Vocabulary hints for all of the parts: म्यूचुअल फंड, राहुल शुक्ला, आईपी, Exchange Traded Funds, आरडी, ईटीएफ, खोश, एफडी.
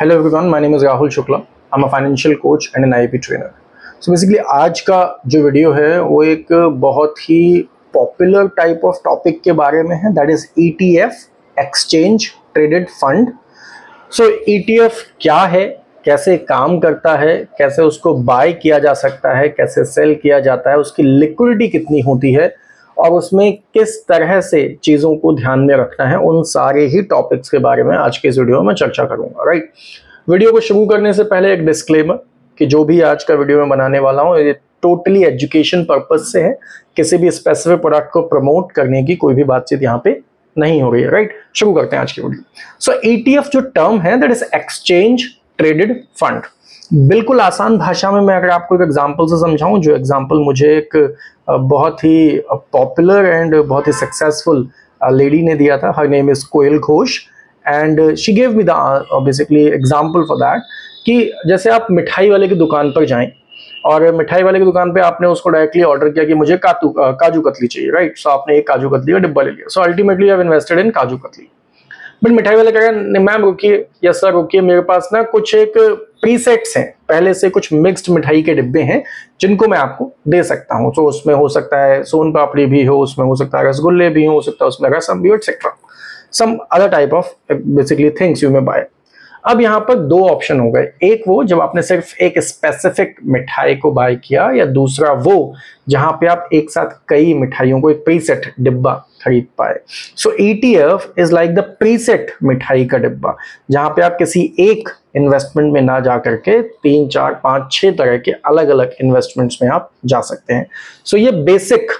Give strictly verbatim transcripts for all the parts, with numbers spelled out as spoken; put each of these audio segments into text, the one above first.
Hello everyone, my name is राहुल शुक्ला। I am a financial coach and an आईपी trainer. So basically आज का जो video है वो एक बहुत ही पॉपुलर टाइप ऑफ टॉपिक के बारे में है, that is ईटीएफ, exchange traded fund. So ईटीएफ क्या है, कैसे काम करता है, कैसे उसको बाय किया जा सकता है, कैसे सेल किया जाता है, उसकी लिक्विडिटी कितनी होती है और उसमें किस तरह से चीज़ों को ध्यान में रखना है, उन सारे ही टॉपिक्स के बारे में आज के इस वीडियो में चर्चा करूंगा। राइट, वीडियो को शुरू करने से पहले एक डिस्क्लेमर कि जो भी आज का वीडियो मैं बनाने वाला हूं ये टोटली एजुकेशन पर्पज से है, किसी भी स्पेसिफिक प्रोडक्ट को प्रमोट करने की कोई भी बातचीत यहाँ पे नहीं हो रही है। राइट, शुरू करते हैं आज की वीडियो। सो ईटीएफ जो टर्म है, that is exchange traded fund. बिल्कुल आसान भाषा में मैं अगर आपको एक एग्जांपल से समझाऊं, जो एग्जांपल मुझे एक बहुत ही पॉपुलर एंड बहुत ही सक्सेसफुल लेडी ने दिया था, हर नेम इज़ खोश, and she gave me the basically example for that कि जैसे आप मिठाई वाले की दुकान पर जाएं और मिठाई वाले की दुकान पे आपने उसको डायरेक्टली ऑर्डर किया कि मुझे काजू काजू कतली चाहिए। राइट, सो आपने एक काजू कतली का डिब्बा ले लिया। So ultimately you have invested in kaju katli. But मिठाई वाला कह रहा है, मैम रुकिए, यस सर रुकिए, मेरे पास ना कुछ एक प्रीसेट्स हैं, पहले से कुछ मिक्स्ड मिठाई के डिब्बे हैं जिनको मैं आपको दे सकता हूँ। तो उसमें हो सकता है सोन पापड़ी भी हो, उसमें हो सकता है रसगुल्ले भी हो, हो सकता है उसमें रसम भी हो, etcetera some other type of basically things you may buy. अब यहाँ पर दो ऑप्शन हो गए, एक वो जब आपने सिर्फ एक स्पेसिफिक मिठाई को बाय किया, या दूसरा वो जहाँ पे आप एक साथ कई मिठाइयों को एक प्रीसेट डिब्बा खरीद पाए। So ईटीएफ is like the preset मिठाई का डिब्बा, जहाँ पे आप किसी एक इन्वेस्टमेंट में ना जा करके तीन चार पाँच छः तरह के अलग अलग इन्वेस्टमेंट्स में आप जा सकते हैं। सो so ये बेसिक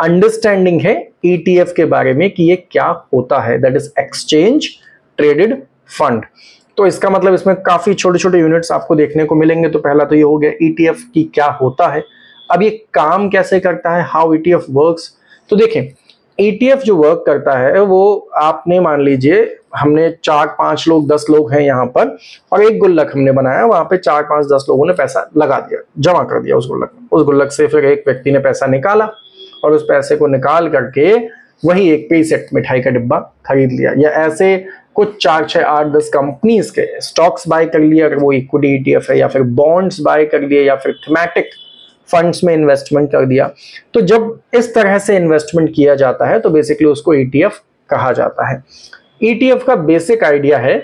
अंडरस्टैंडिंग है ईटीएफ के बारे में कि ये क्या होता है, that is exchange traded fund. तो इसका मतलब इसमें काफ़ी छोटे छोटे यूनिट्स आपको देखने को मिलेंगे। तो पहला तो ये हो गया ईटीएफ की क्या होता है। अब ये काम कैसे करता है, हाउ ईटीएफ वर्क्स। तो देखें, ईटीएफ जो वर्क करता है वो आपने मान लीजिए हमने चार पाँच लोग दस लोग हैं यहाँ पर और एक गुल्लक हमने बनाया, वहाँ पे चार पाँच दस लोगों ने पैसा लगा दिया, जमा कर दिया उस गुल्लक में। उस गुल्लक से फिर एक व्यक्ति ने पैसा निकाला और उस पैसे को निकाल करके वही एक प्रीसेट मिठाई का डिब्बा खरीद लिया, या ऐसे कुछ चार छः आठ दस कंपनीज के स्टॉक्स बाय कर लिए अगर वो इक्विटी ईटीएफ है, या फिर बॉन्ड्स बाय कर लिए, या फिर थीमेटिक फंड्स में इन्वेस्टमेंट कर दिया। तो जब इस तरह से इन्वेस्टमेंट किया जाता है तो बेसिकली उसको ईटीएफ कहा जाता है। ईटीएफ का बेसिक आइडिया है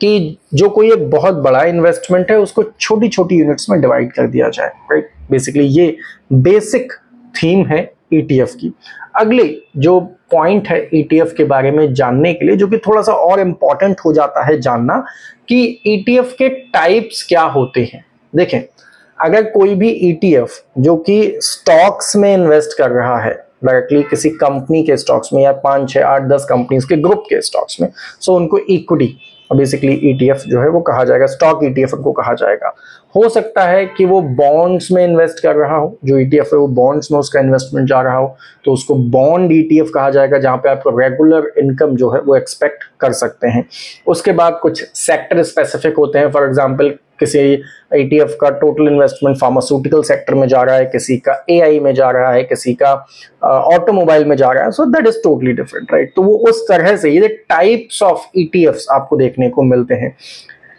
कि जो कोई एक बहुत बड़ा इन्वेस्टमेंट है उसको छोटी छोटी यूनिट्स में डिवाइड कर दिया जाए। राइट, बेसिकली ये बेसिक थीम है ईटीएफ की। अगले जो पॉइंट है ईटीएफ के बारे में जानने के लिए, जो कि थोड़ा सा और इम्पॉर्टेंट हो जाता है जानना, कि ईटीएफ के टाइप्स क्या होते हैं। देखें, अगर कोई भी ईटीएफ जो कि स्टॉक्स में इन्वेस्ट कर रहा है, डायरेक्टली किसी कंपनी के स्टॉक्स में या पाँच छः आठ दस कंपनीज के ग्रुप के स्टॉक्स में, सो उनको इक्विटी बेसिकली ईटीएफ जो है वो कहा जाएगा, स्टॉक ईटीएफ उनको कहा जाएगा। हो सकता है कि वो बॉन्ड्स में इन्वेस्ट कर रहा हो, जो ईटीएफ है वो बॉन्ड्स में उसका इन्वेस्टमेंट जा रहा हो, तो उसको बॉन्ड ईटीएफ कहा जाएगा, जहाँ पे आपको रेगुलर इनकम जो है वो एक्सपेक्ट कर सकते हैं। उसके बाद कुछ सेक्टर स्पेसिफिक होते हैं, फॉर एग्जाम्पल किसी ईटीएफ का टोटल इन्वेस्टमेंट फार्मास्यूटिकल सेक्टर में जा रहा है, किसी का एआई में जा रहा है, किसी का ऑटोमोबाइल uh, में जा रहा है, so that is totally different. Right, तो वो उस तरह से ये टाइप्स ऑफ ईटीएफ्स आपको देखने को मिलते हैं।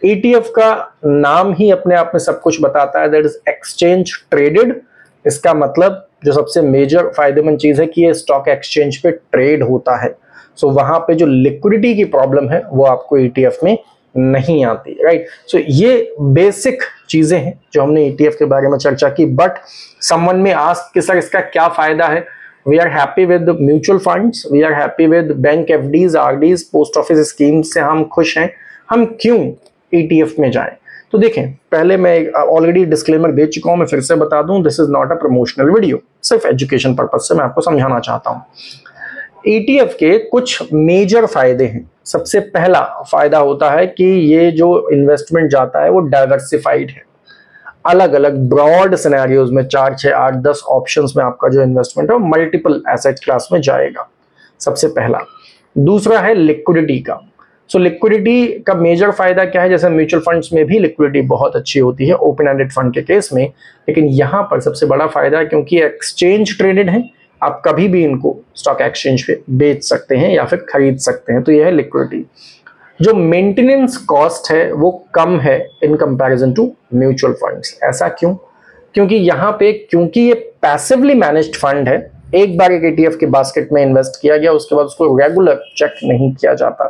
ईटीएफ का नाम ही अपने आप में सब कुछ बताता है, दैट इज एक्सचेंज ट्रेडेड। इसका मतलब जो सबसे मेजर फायदेमंद चीज़ है कि ये स्टॉक एक्सचेंज पे ट्रेड होता है। सो so, वहाँ पे जो लिक्विडिटी की प्रॉब्लम है वो आपको ईटीएफ में नहीं आती। राइट, सो so, ये बेसिक चीज़ें हैं जो हमने ईटीएफ के बारे में चर्चा की। बट समवन में आस्क कि सर इसका क्या फ़ायदा है, we are happy with mutual funds, we are happy with bank FDs, RDs, post office schemes से हम खुश हैं, हम क्यों ईटीएफ में जाएं? तो देखें, पहले मैं ऑलरेडी डिस्क्लेमर दे चुका हूँ, मैं फिर से बता दूँ, this is not a promotional video, सिर्फ एजुकेशन पर्पज से मैं आपको समझाना चाहता हूँ। ईटीएफ के कुछ मेजर फायदे हैं। सबसे पहला फायदा होता है कि ये जो इन्वेस्टमेंट जाता है वो डाइवर्सिफाइड है, अलग अलग ब्रॉड सिनेरियोज में चार छः आठ दस ऑप्शंस में आपका जो इन्वेस्टमेंट है मल्टीपल एसेट क्लास में जाएगा, सबसे पहला। दूसरा है लिक्विडिटी का। सो लिक्विडिटी का मेजर फायदा क्या है, जैसे म्यूचुअल फंड्स में भी लिक्विडिटी बहुत अच्छी होती है ओपन एंडेड फंड के केस में, लेकिन यहाँ पर सबसे बड़ा फायदा है क्योंकि एक्सचेंज ट्रेडेड है, आप कभी भी इनको स्टॉक एक्सचेंज पे बेच सकते हैं या फिर खरीद सकते हैं, तो यह है लिक्विडिटी। जो मेंटेनेंस कॉस्ट है वो कम है in comparison to mutual funds. ऐसा क्यों? क्योंकि यहाँ पे क्योंकि ये पैसिवली मैनेज्ड फंड है, एक बार एक ईटीएफ के बास्केट में इन्वेस्ट किया गया उसके बाद उसको रेगुलर चेक नहीं किया जाता,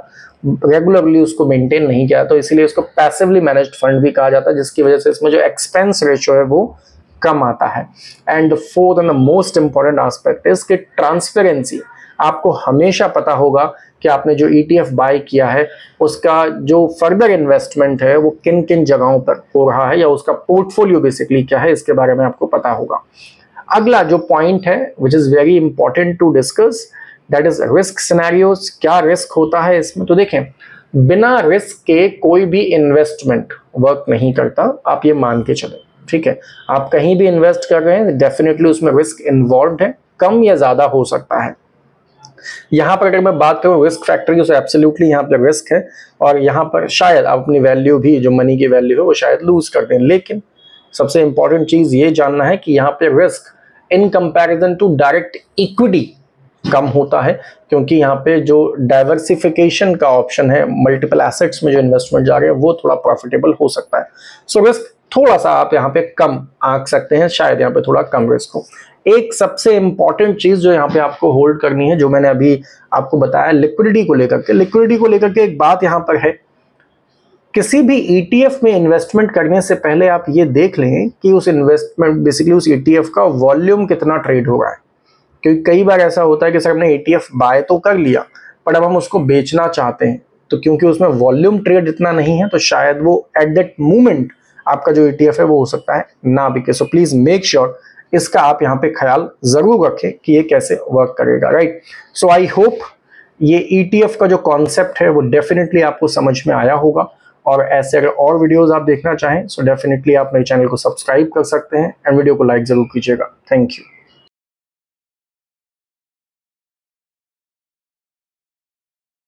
रेगुलरली उसको मेंटेन नहीं किया, तो इसीलिए उसको पैसिवली मैनेज्ड फंड भी कहा जाता है, जिसकी वजह से इसमें जो एक्सपेंस रेशियो है वो कम आता है। And fourth and the most important aspect is कि ट्रांसपेरेंसी। आपको हमेशा पता होगा कि आपने जो ईटीएफ बाय किया है उसका जो फर्दर इन्वेस्टमेंट है वो किन किन जगहों पर हो रहा है या उसका पोर्टफोलियो बेसिकली क्या है, इसके बारे में आपको पता होगा। अगला जो पॉइंट है which is very important to discuss, that is risk scenarios. क्या रिस्क होता है इसमें? तो देखें, बिना रिस्क के कोई भी इन्वेस्टमेंट वर्क नहीं करता, आप ये मान के चलें, ठीक है। आप कहीं भी इन्वेस्ट कर रहे हैं, डेफिनेटली उसमें रिस्क इन्वॉल्व है, कम या ज्यादा हो सकता है। यहाँ पर अगर मैं बात करूँ रिस्क फैक्टर की, तो एब्सोल्युटली यहाँ पर रिस्क है और यहाँ पर शायद आप अपनी वैल्यू भी, जो मनी की वैल्यू है वो शायद लूज करते हैं। लेकिन सबसे इंपॉर्टेंट चीज ये जानना है कि यहाँ पे risk in comparison to direct equity कम होता है, क्योंकि यहाँ पे जो डाइवर्सिफिकेशन का ऑप्शन है, मल्टीपल एसेट्स में जो इन्वेस्टमेंट जा रहे हैं वो थोड़ा प्रॉफिटेबल हो सकता है। सो रिस्क थोड़ा सा आप यहाँ पे कम आंक सकते हैं, शायद यहाँ पे थोड़ा कम रिस्क हो। एक सबसे इंपॉर्टेंट चीज जो यहाँ पे आपको होल्ड करनी है, जो मैंने अभी आपको बताया लिक्विडिटी को लेकर के, लिक्विडिटी को लेकर के एक बात यहाँ पर है, किसी भी ईटीएफ में इन्वेस्टमेंट करने से पहले आप ये देख लें कि उस इन्वेस्टमेंट बेसिकली उस ईटीएफ का वॉल्यूम कितना ट्रेड हो रहा है। क्योंकि कई बार ऐसा होता है कि सर हमने ईटीएफ बाय तो कर लिया पर अब हम उसको बेचना चाहते हैं, तो क्योंकि उसमें वॉल्यूम ट्रेड इतना नहीं है तो शायद वो एट दैट मोमेंट आपका जो ईटीएफ है वो हो सकता है ना बिके। सो प्लीज मेक श्योर इसका आप यहाँ पे ख्याल जरूर रखें कि ये कैसे वर्क करेगा, राइट। सो आई होप ये ईटीएफ का जो कॉन्सेप्ट है वो डेफिनेटली आपको समझ में आया होगा, और ऐसे अगर और वीडियोस आप देखना चाहें सो डेफिनेटली आप मेरे चैनल को सब्सक्राइब कर सकते हैं एंड वीडियो को लाइक जरूर कीजिएगा। Thank you.